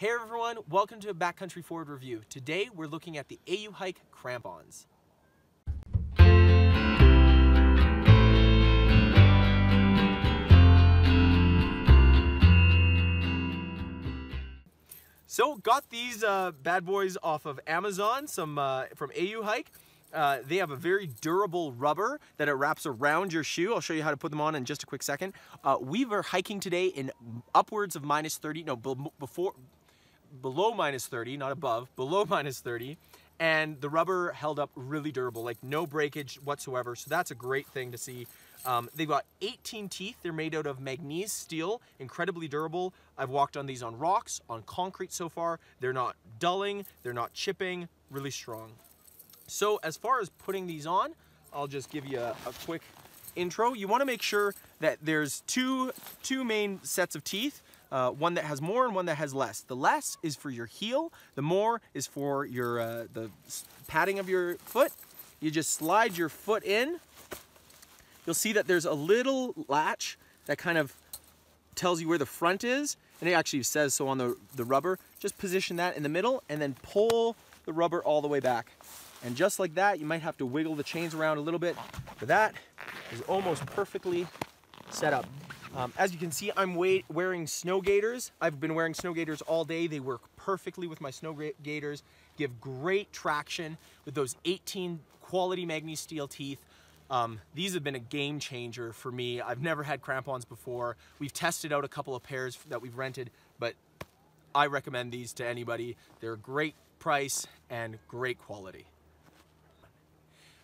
Hey everyone, welcome to a Backcountry Forward review. Today we're looking at the AUHIKE crampons. So got these bad boys off of Amazon, some from AUHIKE. They have a very durable rubber that it wraps around your shoe. I'll show you how to put them on in just a quick second. We were hiking today in upwards of minus 30, no, below minus 30, not above, below minus 30, and the rubber held up really durable, like no breakage whatsoever, so that's a great thing to see. They've got 18 teeth. They're made out of manganese steel, incredibly durable. I've walked on these on rocks, on concrete so far. They're not dulling, they're not chipping, really strong. So as far as putting these on, I'll just give you a quick intro. You want to make sure that there's two main sets of teeth. One that has more and one that has less. The less is for your heel, the more is for your the padding of your foot. You just slide your foot in. You'll see that there's a little latch that kind of tells you where the front is, and it actually says so on the rubber. Just position that in the middle and then pull the rubber all the way back. And just like that, you might have to wiggle the chains around a little bit, but that is almost perfectly set up. As you can see, I'm wearing snow gaiters. I've been wearing snow gaiters all day. They work perfectly with my snow gaiters, give great traction with those 18 quality manganese steel teeth. These have been a game changer for me. I've never had crampons before. We've tested out a couple of pairs that we've rented, but I recommend these to anybody. They're a great price and great quality.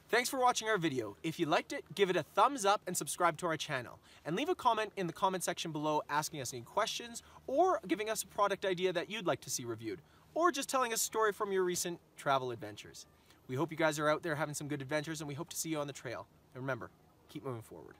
Thanks for watching our video. If you liked it, give it a thumbs up and subscribe to our channel. And leave a comment in the comment section below asking us any questions or giving us a product idea that you'd like to see reviewed, or just telling us a story from your recent travel adventures. We hope you guys are out there having some good adventures, and we hope to see you on the trail. And remember, keep moving forward.